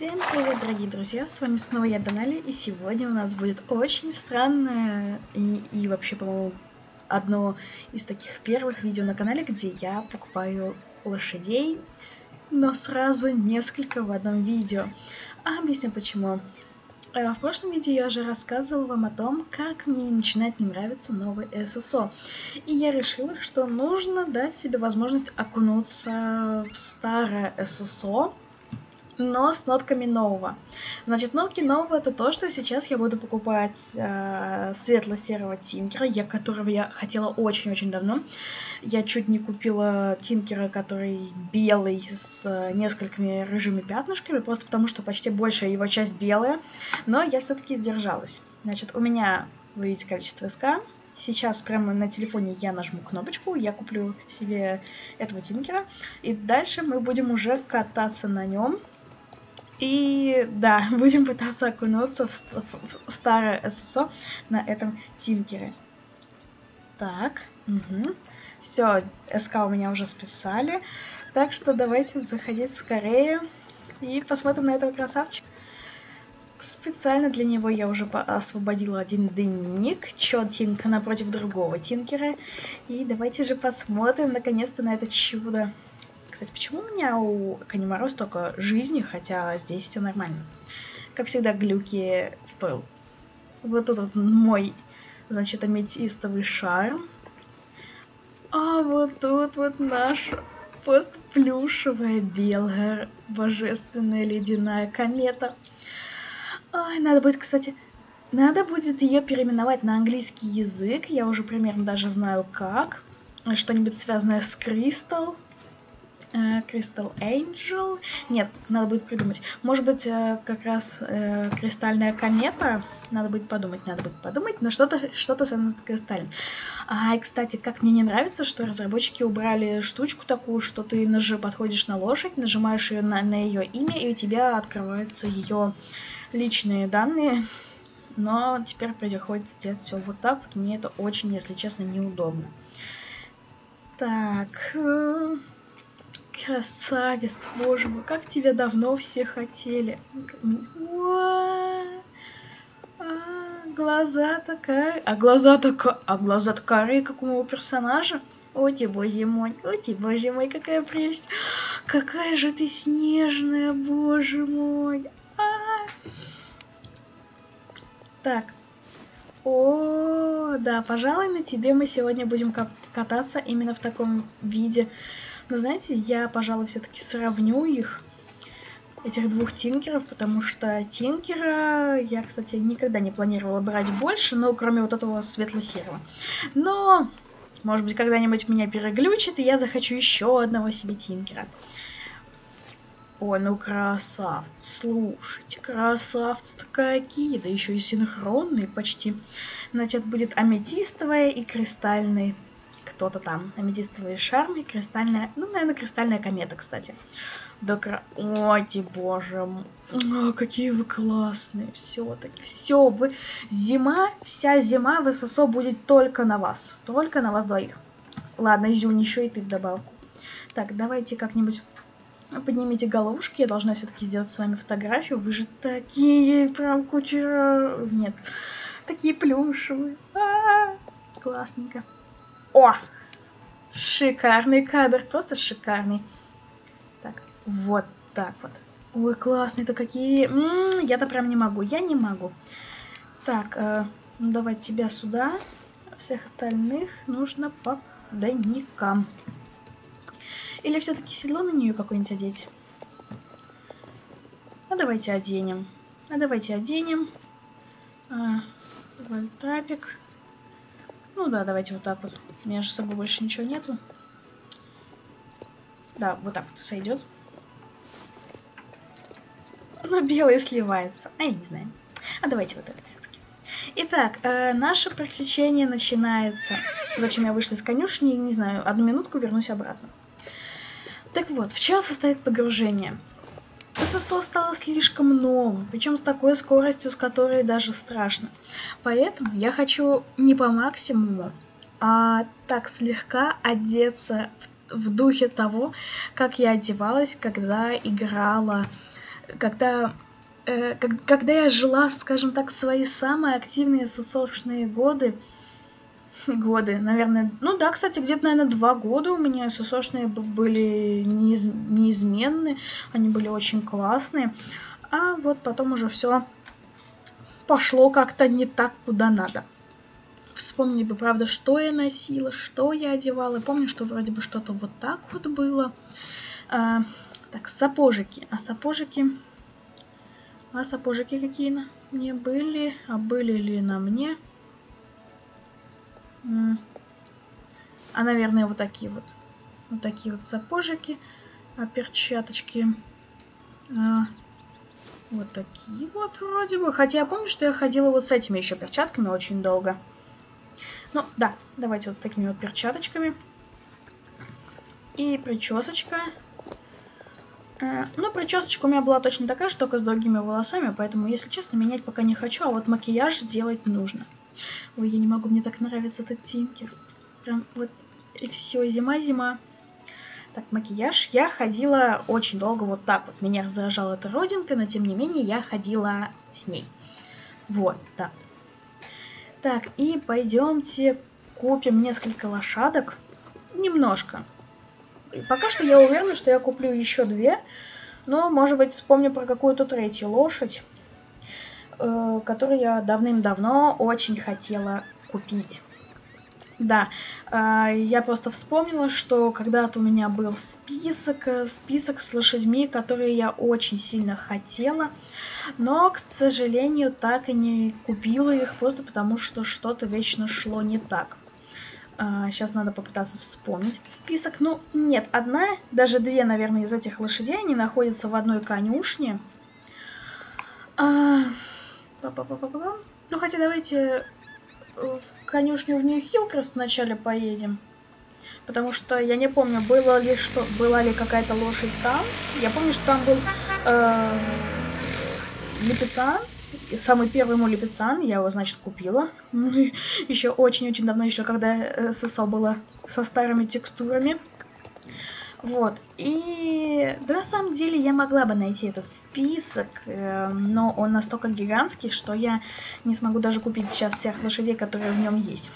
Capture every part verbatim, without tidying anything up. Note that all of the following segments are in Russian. Всем привет, дорогие друзья, с вами снова я, Донали, и сегодня у нас будет очень странное и, и вообще, по-моему, одно из таких первых видео на канале, где я покупаю лошадей, но сразу несколько в одном видео. А объясню почему. В прошлом видео я же рассказывала вам о том, как мне начинает не нравиться новый эс эс о. И я решила, что нужно дать себе возможность окунуться в старое эс эс о, но с нотками нового. Значит, нотки нового — это то, что сейчас я буду покупать э, светло-серого Тинкера, я, которого я хотела очень-очень давно. Я чуть не купила Тинкера, который белый с э, несколькими рыжими пятнышками, просто потому что почти большая его часть белая, но я все-таки сдержалась. Значит, у меня, вы видите, количество СК. Сейчас прямо на телефоне я нажму кнопочку, я куплю себе этого Тинкера, и дальше мы будем уже кататься на нем. И да, будем пытаться окунуться в, в, в старое эс эс о на этом Тинкере. Так, угу. Все, СК у меня уже списали. Так что давайте заходить скорее и посмотрим на этого красавчика. Специально для него я уже освободила один дневник, четенько напротив другого Тинкера. И давайте же посмотрим наконец-то на это чудо. Кстати, почему у меня у Канимаро столько жизни, хотя здесь все нормально? Как всегда, глюки стоил. Вот тут вот мой, значит, аметистовый шарм. А вот тут вот наша просто плюшевая белая божественная ледяная комета. Ой, надо будет, кстати, надо будет ее переименовать на английский язык. Я уже примерно даже знаю как. Что-нибудь связанное с Кристалл. Crystal Angel. Нет, надо будет придумать. Может быть, как раз э, кристальная комета. Надо будет подумать, надо будет подумать. Но что-то что-то связано с кристаллем. А, и, кстати, как мне не нравится, что разработчики убрали штучку такую, что ты нажи, подходишь на лошадь, нажимаешь ее на, на ее имя, и у тебя открываются ее личные данные. Но теперь приходится делать все вот так. Вот мне это очень, если честно, неудобно. Так... Красавец, боже мой, как тебя давно все хотели. А, глаза такая, а глаза такая, а глаза такая, как у моего персонажа. О тебе, боже мой, о тебе, боже мой, какая прелесть. Какая же ты снежная, боже мой. А. Так. О, да, пожалуй, на тебе мы сегодня будем кататься именно в таком виде. Но знаете, я, пожалуй, все-таки сравню их, этих двух Тинкеров, потому что Тинкера я, кстати, никогда не планировала брать больше, но кроме вот этого светло-серого. Но, может быть, когда-нибудь меня переглючит, и я захочу еще одного себе Тинкера. О, ну красавцы, слушайте, красавцы-то какие, да еще и синхронные почти. Значит, будет аметистовая и кристальный. Кто-то там. Аметистовые шармы, кристальная... Ну, наверное, кристальная комета, кстати. Да кра... Ой, боже мой. О, какие вы классные. Все-таки. Все, вы... Зима, вся зима в эс эс о будет только на вас. Только на вас двоих. Ладно, Изюнь, еще и ты вдобавку. Так, давайте как-нибудь... Поднимите головушки. Я должна все-таки сделать с вами фотографию. Вы же такие прям кучера... Нет. Такие плюшевые. А-а-а. Классненько. О! Шикарный кадр, просто шикарный. Так, вот так вот. Ой, классные-то какие. Я-то прям не могу, я не могу. Так, э, ну давай тебя сюда. Всех остальных нужно по дайникам. Или все-таки седло на нее какое-нибудь одеть? А давайте оденем. А давайте оденем. А, вольтрапик. Ну да, давайте вот так вот. У меня же с собой больше ничего нету. Да, вот так вот сойдет. Но белый сливается. А я не знаю. А давайте вот это все-таки. Итак, э, наше приключение начинается. Зачем я вышла из конюшни? Не знаю. Одну минутку, вернусь обратно. Так вот, в чем состоит погружение? эс эс о стало слишком новым, причем с такой скоростью, с которой даже страшно. Поэтому я хочу не по максимуму, а так слегка одеться в, в духе того, как я одевалась, когда играла когда, э, как, когда я жила, скажем так, свои самые активные эс эс о-шные годы, годы, наверное, ну да, кстати, где-то, наверное, два года у меня эс эс о-шные были неиз, неизменны, они были очень классные, а вот потом уже все пошло как-то не так, куда надо. Вспомнить бы, правда, что я носила, что я одевала. Помню, что вроде бы что-то вот так вот было. А, так, сапожики. А сапожики... А сапожики какие на мне были? А были ли на мне? А, наверное, вот такие вот. Вот такие вот сапожики. А перчаточки... А, вот такие вот вроде бы. Хотя я помню, что я ходила вот с этими еще перчатками очень долго. Ну, да, давайте вот с такими вот перчаточками. И причесочка. Ну, причесочка у меня была точно такая же, только с другими волосами, поэтому, если честно, менять пока не хочу, а вот макияж сделать нужно. Ой, я не могу, мне так нравится этот Тинкер. Прям вот, и все, зима-зима. Так, макияж. Я ходила очень долго вот так вот. Меня раздражала эта родинка, но, тем не менее, я ходила с ней. Вот, да. Так, и пойдемте купим несколько лошадок. Немножко. И пока что я уверена, что я куплю еще две. Но, может быть, вспомню про какую-то третью лошадь, э, которую я давным-давно очень хотела купить. Да, э, я просто вспомнила, что когда-то у меня был список, список с лошадьми, которые я очень сильно хотела, но, к сожалению, так и не купила их, просто потому что что-то вечно шло не так. Э, сейчас надо попытаться вспомнить список. Ну, нет, одна, даже две, наверное, из этих лошадей, они находятся в одной конюшне. Э, па-па-па-па-па. Ну, хотя давайте... в конюшню в Нью-Хилкрест вначале поедем. Потому что я не помню, было ли что, была ли какая-то лошадь там. Я помню, что там был э, Липецан. Самый первый мой Липецан. Я его, значит, купила. Еще очень-очень давно, еще когда эс эс о было со старыми текстурами. Вот. И да, на самом деле я могла бы найти этот список, э, но он настолько гигантский, что я не смогу даже купить сейчас всех лошадей, которые в нем есть.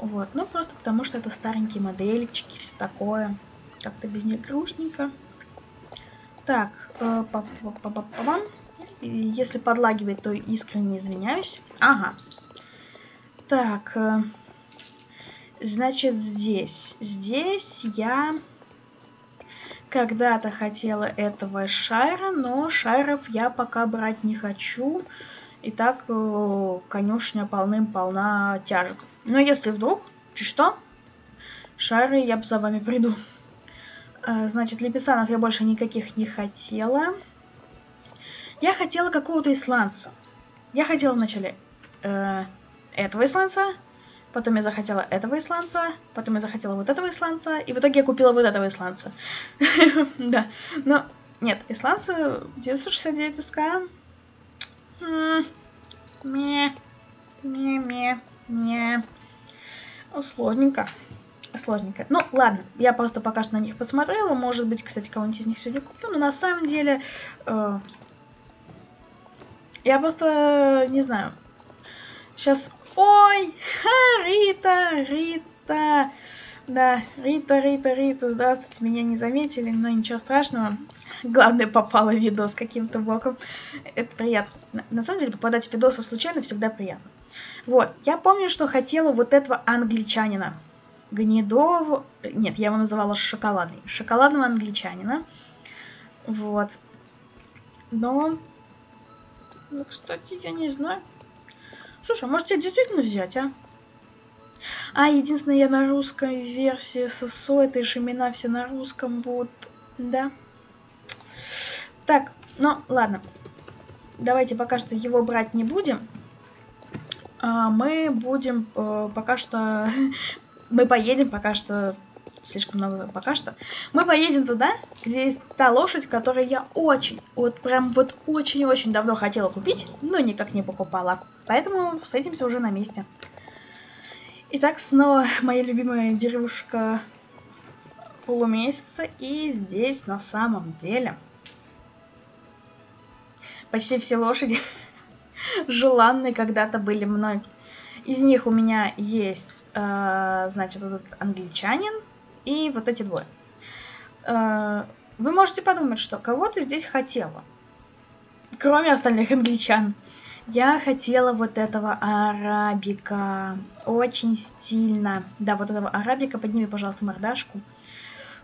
Вот. Ну, просто потому что это старенькие модельчики, все такое. Как-то без них грустненько. Так. Э, па-па-па-па-па-пам. Если подлагивает, то искренне извиняюсь. Ага. Так... Э, значит, здесь. Здесь я когда-то хотела этого Шайра, но Шайров я пока брать не хочу. И так конюшня полным-полна тяжек. Но если вдруг, что, Шайры, я бы за вами приду. Значит, Липецанов я больше никаких не хотела. Я хотела какого-то исландца. Я хотела вначале э, этого исландца. Потом я захотела этого исландца, потом я захотела вот этого исландца, и в итоге я купила вот этого исландца. Да, но нет, исландцы девятьсот шестьдесят девять эс ка. Ме, ме, ме, ме. Сложненько, сложненько. Ну, ладно, я просто пока что на них посмотрела, может быть, кстати, кого-нибудь из них сегодня куплю, но на самом деле я просто не знаю. Сейчас... Ой, ха, Рита, Рита, да, Рита, Рита, Рита, здравствуйте, меня не заметили, но ничего страшного, главное, попало в видос каким-то боком, это приятно, на самом деле, попадать в видосы случайно всегда приятно. Вот, я помню, что хотела вот этого англичанина, гнедого, нет, я его называла шоколадный, шоколадного англичанина, вот, но, ну, кстати, я не знаю. Слушай, а может тебя действительно взять, а? А, единственное, я на русской версии эс эс о, это же имена все на русском будут, да? Так, ну, ладно. Давайте пока что его брать не будем. А мы будем э, пока что... мы поедем пока что... Слишком много пока что. Мы поедем туда, где есть та лошадь, которую я очень, вот прям вот очень-очень давно хотела купить, но никак не покупала. Поэтому встретимся уже на месте. Итак, снова моя любимая деревушка полумесяца. И здесь на самом деле Почти все лошади желанные когда-то были мной. Из них у меня есть, э, значит, вот этот англичанин и вот эти двое. Э, вы можете подумать, что кого-то здесь хотела. Кроме остальных англичан. Я хотела вот этого арабика. Очень стильно. Да, вот этого арабика. Подними, пожалуйста, мордашку.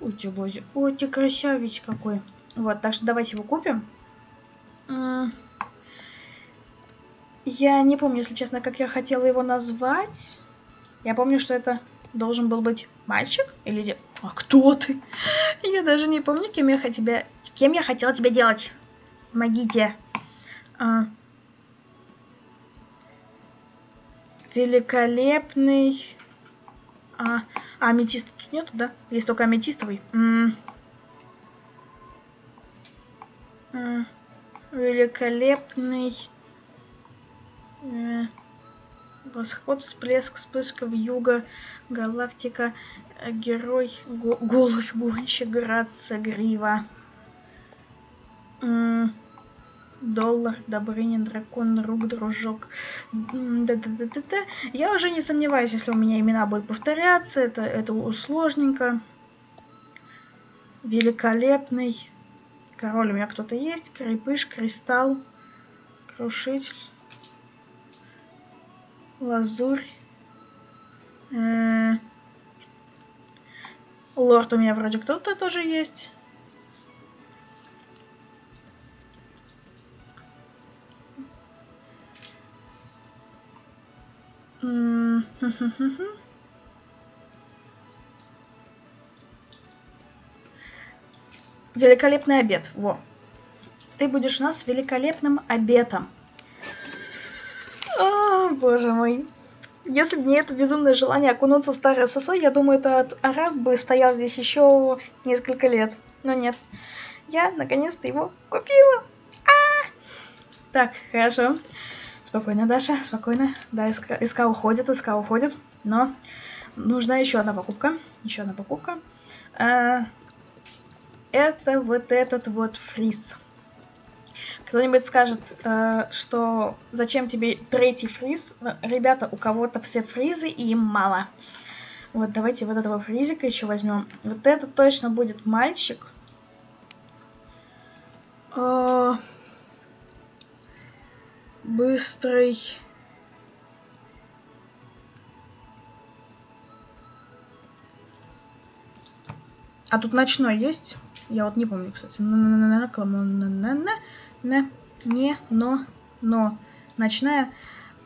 Ой, ты, блядь, ой, ты красавец какой. Вот, так что давайте его купим. Я не помню, если честно, как я хотела его назвать. Я помню, что это должен был быть мальчик или девушка. А кто ты? Я даже не помню, кем я, тебя... кем я хотела тебя делать. Помогите. А... Великолепный. А... а аметиста тут нету, да? Есть только аметистовый. М -м -м. Великолепный. Восход, всплеск, вспышка, вьюга, галактика, герой, го, голубь, гонщик, грация, грива, М -м доллар, Добрынин, дракон, рук, дружок. М -м -да -да -да -да -да. Я уже не сомневаюсь, если у меня имена будут повторяться, это, это усложненько. Великолепный. Король у меня кто-то есть. Крепыш, кристалл, крушитель. Лазурь. Э-э- Лорд у меня вроде кто-то тоже есть. Великолепный обед. Во. Ты будешь у нас с великолепным обетом. Боже мой. Если бы не это безумное желание окунуться в старое СССР, я думаю, этот араб бы стоял здесь еще несколько лет. Но нет. Я, наконец-то, его купила. А-а-а! Так, хорошо. Спокойно, Даша, спокойно. Да, СК, СК уходит, СК уходит. Но нужна еще одна покупка. Еще одна покупка. А-а-а. Это вот этот вот фриз. Кто-нибудь скажет, э, что зачем тебе третий фриз? Но, ребята, у кого-то все фризы и им мало. Вот давайте вот этого фризика еще возьмем. Вот это точно будет мальчик. Э, быстрый. А тут ночной есть? Я вот не помню, кстати. Не, не, но, но. Ночная,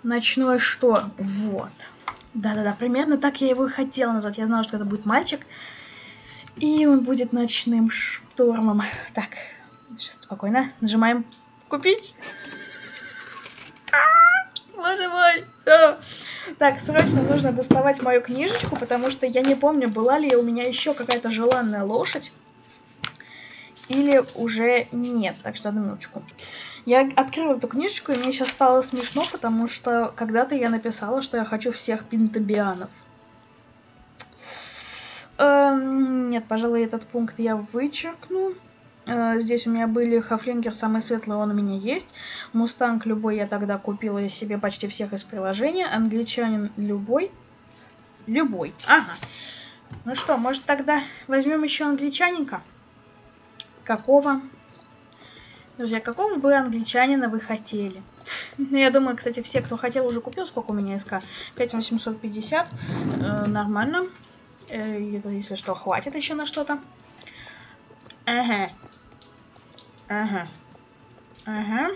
ночное что? Вот. Да-да-да, примерно так я его и хотела назвать. Я знала, что это будет мальчик. И он будет ночным штормом. Так, сейчас спокойно. Нажимаем купить. А-а-а, боже мой, все. Так, срочно нужно доставать мою книжечку, потому что я не помню, была ли у меня еще какая-то желанная лошадь. Или уже нет. Так что одну минуточку. Я открыла эту книжечку, и мне сейчас стало смешно, потому что когда-то я написала, что я хочу всех пентабианов. Эм, нет, пожалуй, этот пункт я вычеркну. Э, здесь у меня были Хафлингер, самый светлый, он у меня есть. Мустанг любой я тогда купила себе почти всех из приложения. Англичанин любой. Любой. Ага. Ну что, может тогда возьмем еще англичанинка? Какого? Друзья, какого бы англичанина вы хотели? Я думаю, кстати, все, кто хотел, уже купил. Сколько у меня СК? пять тысяч восемьсот пятьдесят. Э, нормально. Э, если что, хватит еще на что-то. Ага. Ага. Ага.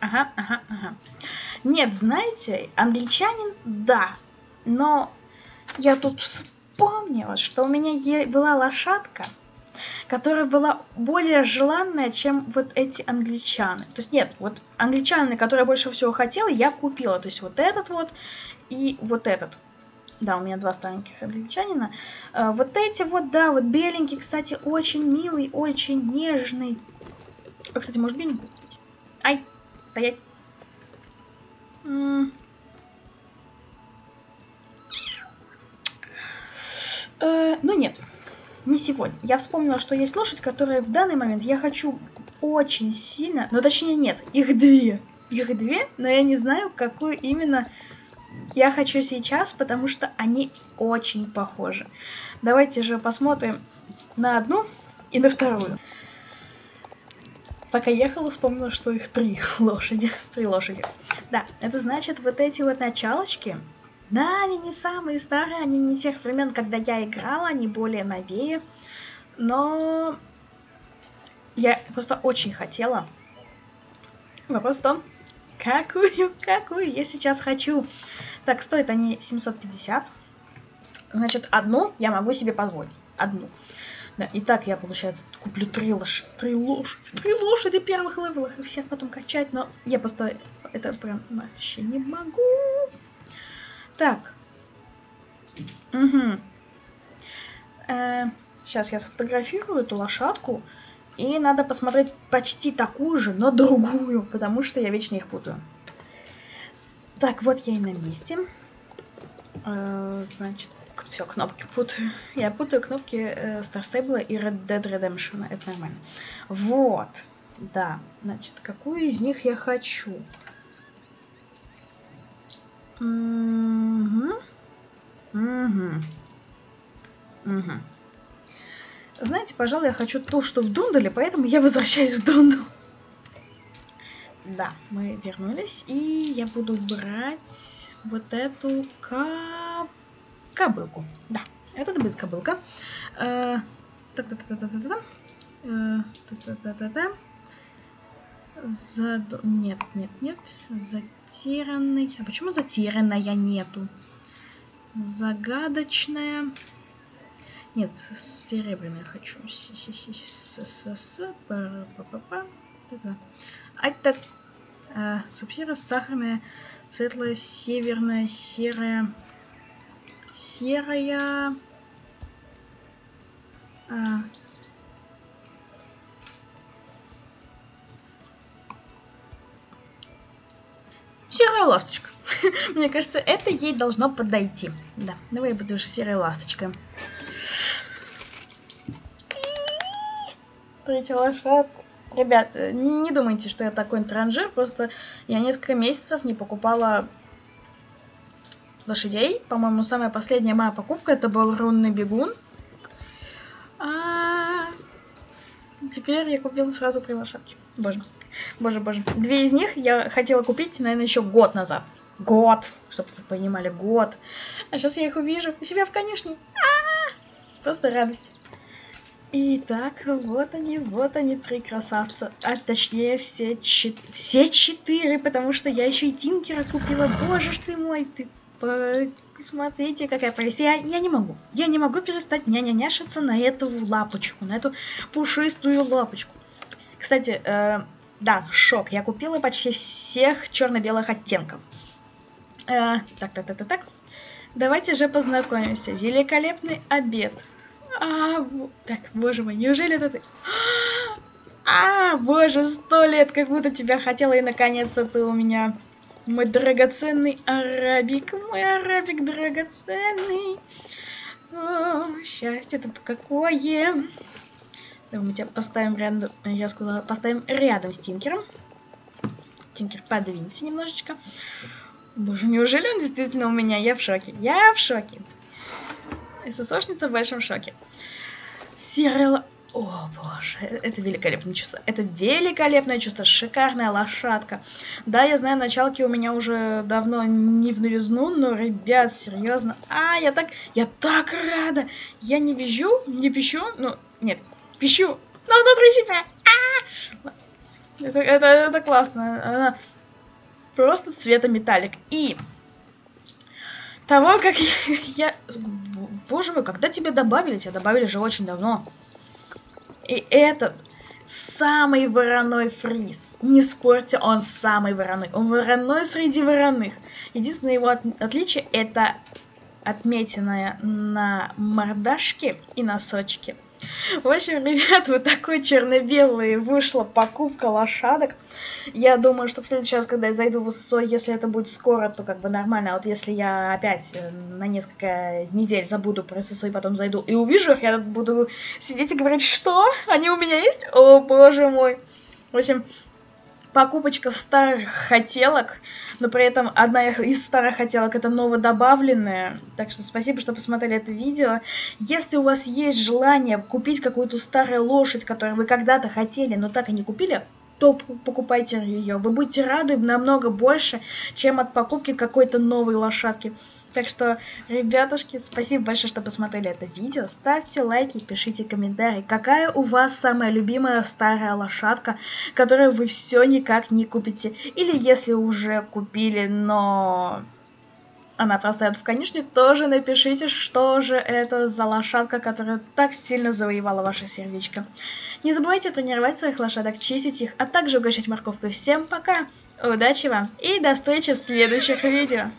Ага, ага, ага. Нет, знаете, англичанин, да. Но я тут вспомнила, что у меня была лошадка, которая была более желанная, чем вот эти англичаны. То есть нет, вот англичаны, которые я больше всего хотела, я купила. То есть вот этот вот и вот этот. Да, у меня два стареньких англичанина. А, вот эти вот, да, вот беленький, кстати, очень милый, очень нежный. А, кстати, может беленький купить? Ай, стоять. М -м -м. Э, ну нет. не сегодня. Я вспомнила, что есть лошадь, которая в данный момент я хочу очень сильно... Но точнее нет, их две. Их две, но я не знаю, какую именно я хочу сейчас, потому что они очень похожи. Давайте же посмотрим на одну и на вторую. Пока ехала, вспомнила, что их три лошади. Три лошади. Да, это значит, вот эти вот началочки... Да, они не самые старые, они не тех времен, когда я играла, они более новее. Но я просто очень хотела. Вопрос в том, какую, какую я сейчас хочу. Так, стоят они семьсот пятьдесят. Значит, одну я могу себе позволить. Одну. Да, и так я, получается, куплю три лошади. Три лошади. Три лошади первых левелов и всех потом качать. Но я просто это прям вообще не могу. Так. Угу. Э, сейчас я сфотографирую эту лошадку. И надо посмотреть почти такую же, но другую. Потому что я вечно их путаю. Так, вот я и на месте. Э, значит, все, кнопки путаю. Я путаю кнопки э, Star Stable и Red Dead Redemption. Это нормально. Вот. Да. Значит, какую из них я хочу? Угу. Угу. Угу. Знаете, пожалуй, я хочу то, что в Дундале, поэтому я возвращаюсь в Дундал. Да, мы вернулись, и я буду брать вот эту ко... кобылку. Да, это будет кобылка. Э-э- та-та-та-та-та-та. Э-э- та-та-та-та-та. Зад... Нет, нет, нет. Затерянный. А почему затерянная нету? Загадочная. Нет, серебряная хочу. А так. Сапфира, сахарная, светлая, северная, серая. Серая. Серая ласточка. Мне кажется, это ей должно подойти. Да, давай я буду уже серой ласточкой. Третья лошадка. Ребят, не думайте, что я такой транжир. Просто я несколько месяцев не покупала лошадей. По-моему, самая последняя моя покупка это был рунный бегун. А теперь я купила сразу три лошадки. Боже. Боже, боже. Две из них я хотела купить, наверное, еще год назад. Год. Чтобы вы понимали, год. А сейчас я их увижу у себя в конюшне. А-а-а! Просто радость. Итак, вот они, вот они, три красавца. А точнее, все, чет... все четыре, потому что я еще и Тинкера купила. Боже ж ты мой, ты... Смотрите, какая прелесть. Я, я не могу. Я не могу перестать ня-ня-няшиться на эту лапочку, на эту пушистую лапочку. Кстати, э, да, шок. Я купила почти всех черно-белых оттенков. Э, так, так, так, так, так. Давайте же познакомимся. Великолепный обед. А, так, боже мой, неужели это ты? А, боже, сто лет, как будто тебя хотела, и наконец-то ты у меня. Мой драгоценный арабик, мой арабик драгоценный. О, счастье-то какое. Мы тебя поставим рядом, я сказала, поставим рядом с Тинкером. Тинкер, подвинься немножечко. Боже, неужели он действительно у меня? Я в шоке. Я в шоке. ССОшница в большом шоке. Серела... О, боже, это великолепное чувство. Это великолепное чувство, шикарная лошадка. Да, я знаю, началки у меня уже давно не в новизну, но, ребят, серьезно. А, я так... Я так рада. Я не вижу, не пищу, ну, нет... Пищу, но внутри себя. А -а -а! Это, это, это классно. Она просто цвета металлик. И того, как я, я... Боже мой, когда тебя добавили? Тебя добавили же очень давно. И этот самый вороной фриз. Не спорьте, он самый вороной. Он вороной среди вороных. Единственное его от... отличие это отметина на мордашке и носочке. В общем, ребят, вот такой черно-белый вышла покупка лошадок. Я думаю, что в следующий раз, когда я зайду в ССО, если это будет скоро, то как бы нормально. А вот если я опять на несколько недель забуду про ССО и потом зайду и увижу их, я буду сидеть и говорить, что? Они у меня есть? О, боже мой. В общем, покупочка старых хотелок, но при этом одна из старых хотелок — это новодобавленная. Так что спасибо, что посмотрели это видео. Если у вас есть желание купить какую-то старую лошадь, которую вы когда-то хотели, но так и не купили, то покупайте ее. Вы будете рады намного больше, чем от покупки какой-то новой лошадки. Так что, ребятушки, спасибо большое, что посмотрели это видео. Ставьте лайки, пишите комментарии, какая у вас самая любимая старая лошадка, которую вы все никак не купите. Или если уже купили, но она простоит в конюшне, тоже напишите, что же это за лошадка, которая так сильно завоевала ваше сердечко. Не забывайте тренировать своих лошадок, чистить их, а также угощать морковкой. Всем пока, удачи вам и до встречи в следующих видео.